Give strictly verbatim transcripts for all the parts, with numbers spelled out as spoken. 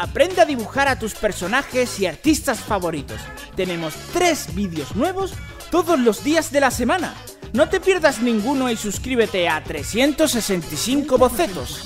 Aprende a dibujar a tus personajes y artistas favoritos. Tenemos tres vídeos nuevos todos los días de la semana. No te pierdas ninguno y suscríbete a trescientos sesenta y cinco bocetos.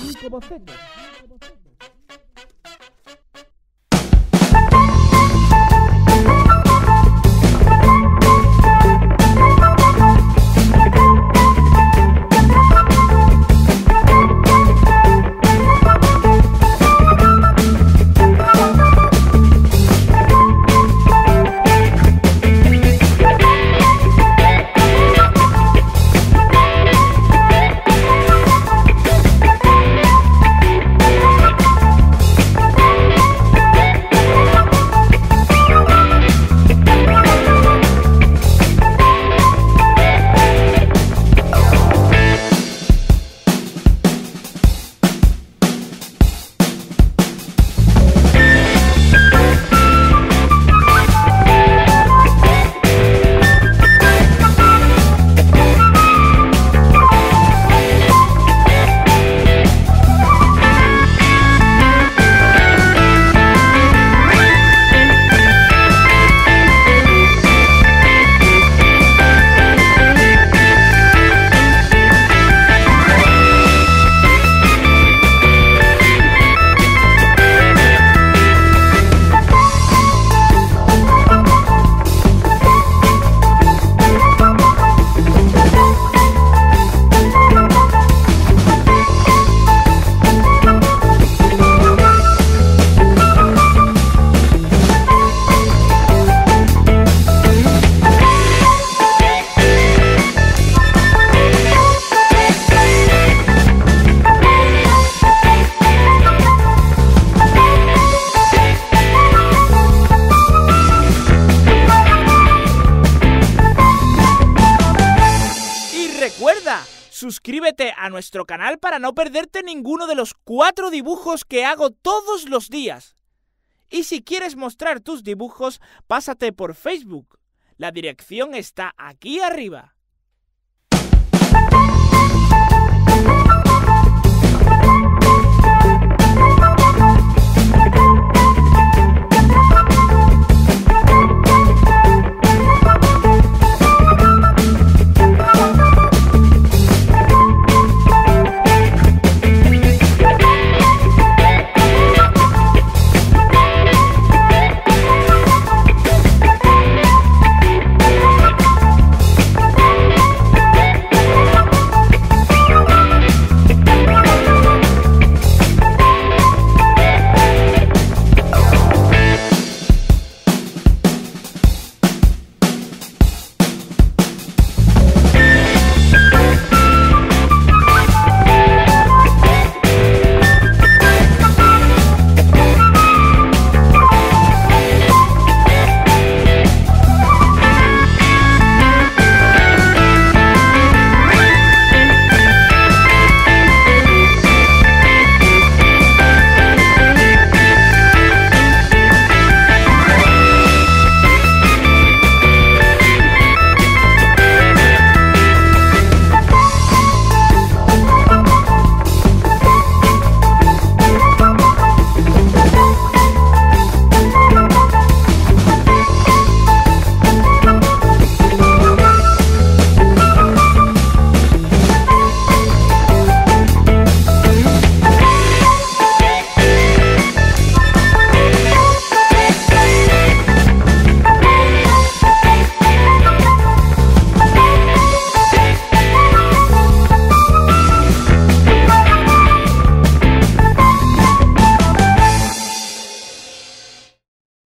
Recuerda, suscríbete a nuestro canal para no perderte ninguno de los cuatro dibujos que hago todos los días. Y si quieres mostrar tus dibujos, pásate por Facebook. La dirección está aquí arriba.